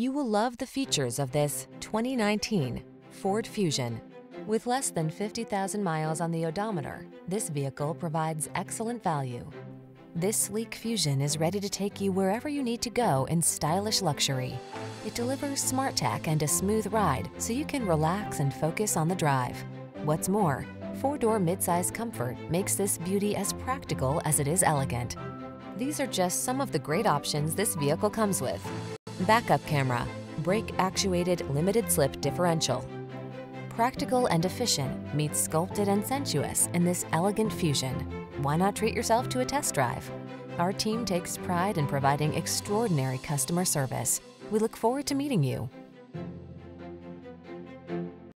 You will love the features of this 2019 Ford Fusion. With less than 50,000 miles on the odometer, this vehicle provides excellent value. This sleek Fusion is ready to take you wherever you need to go in stylish luxury. It delivers smart tech and a smooth ride, so you can relax and focus on the drive. What's more, four-door midsize comfort makes this beauty as practical as it is elegant. These are just some of the great options this vehicle comes with: backup camera, brake-actuated limited-slip differential. Practical and efficient meets sculpted and sensuous in this elegant Fusion. Why not treat yourself to a test drive? Our team takes pride in providing extraordinary customer service. We look forward to meeting you.